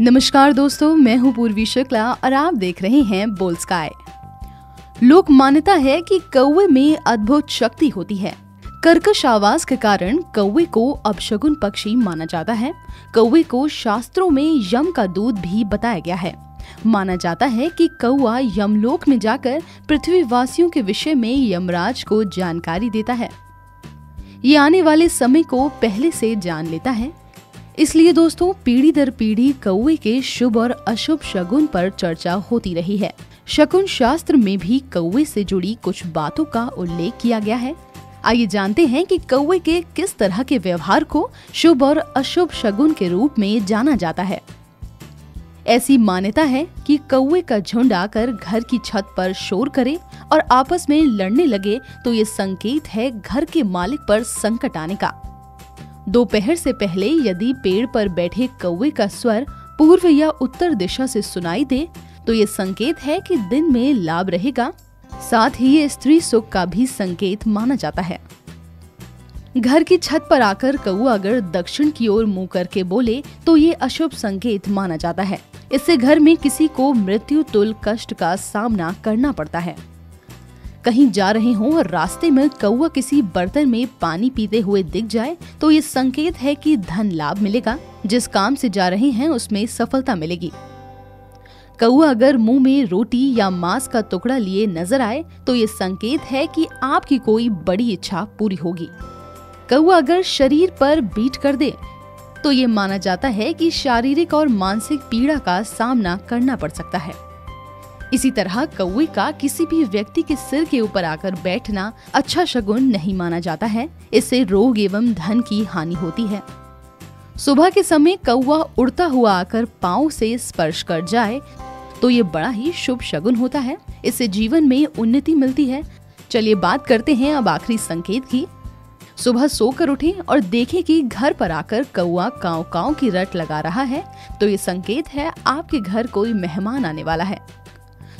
नमस्कार दोस्तों, मैं हूँ पूर्वी शुक्ला और आप देख रहे हैं बोल्डस्काई। लोक मान्यता है कि कौवे में अद्भुत शक्ति होती है। कर्कश आवाज के कारण कौवे को अपशगुन पक्षी माना जाता है। कौवे को शास्त्रों में यम का दूत भी बताया गया है। माना जाता है कि कौवा यमलोक में जाकर पृथ्वीवासियों के विषय में यमराज को जानकारी देता है। ये आने वाले समय को पहले से जान लेता है। इसलिए दोस्तों, पीढ़ी दर पीढ़ी कौवे के शुभ और अशुभ शगुन पर चर्चा होती रही है। शकुन शास्त्र में भी कौवे से जुड़ी कुछ बातों का उल्लेख किया गया है। आइए जानते हैं कि कौवे के किस तरह के व्यवहार को शुभ और अशुभ शगुन के रूप में जाना जाता है। ऐसी मान्यता है कि कौवे का झुंड आकर घर की छत पर शोर करे और आपस में लड़ने लगे तो ये संकेत है घर के मालिक पर संकट आने का। दोपहर से पहले यदि पेड़ पर बैठे कौवे का स्वर पूर्व या उत्तर दिशा से सुनाई दे तो ये संकेत है कि दिन में लाभ रहेगा। साथ ही ये स्त्री सुख का भी संकेत माना जाता है। घर की छत पर आकर कौवा अगर दक्षिण की ओर मुंह करके बोले तो ये अशुभ संकेत माना जाता है। इससे घर में किसी को मृत्यु तुल्य कष्ट का सामना करना पड़ता है। कहीं जा रहे हों और रास्ते में कौवा किसी बर्तन में पानी पीते हुए दिख जाए तो ये संकेत है कि धन लाभ मिलेगा। जिस काम से जा रहे हैं उसमें सफलता मिलेगी। कौवा अगर मुंह में रोटी या मांस का टुकड़ा लिए नजर आए तो ये संकेत है कि आपकी कोई बड़ी इच्छा पूरी होगी। कौवा अगर शरीर पर बीट कर दे तो ये माना जाता है कि शारीरिक और मानसिक पीड़ा का सामना करना पड़ सकता है। इसी तरह कौवे का किसी भी व्यक्ति के सिर के ऊपर आकर बैठना अच्छा शगुन नहीं माना जाता है। इससे रोग एवं धन की हानि होती है। सुबह के समय कौवा उड़ता हुआ आकर पांव से स्पर्श कर जाए तो ये बड़ा ही शुभ शगुन होता है। इससे जीवन में उन्नति मिलती है। चलिए बात करते हैं अब आखिरी संकेत की। सुबह सोकर उठें और देखें कि घर पर आकर कौवा काव काव की रट लगा रहा है तो ये संकेत है आपके घर कोई मेहमान आने वाला है।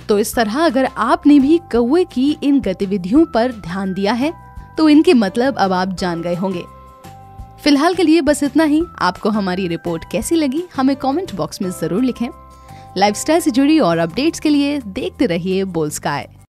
तो इस तरह अगर आपने भी कौवे की इन गतिविधियों पर ध्यान दिया है तो इनके मतलब अब आप जान गए होंगे। फिलहाल के लिए बस इतना ही। आपको हमारी रिपोर्ट कैसी लगी हमें कमेंट बॉक्स में जरूर लिखें। लाइफस्टाइल से जुड़ी और अपडेट्स के लिए देखते रहिए बोल्डस्काई।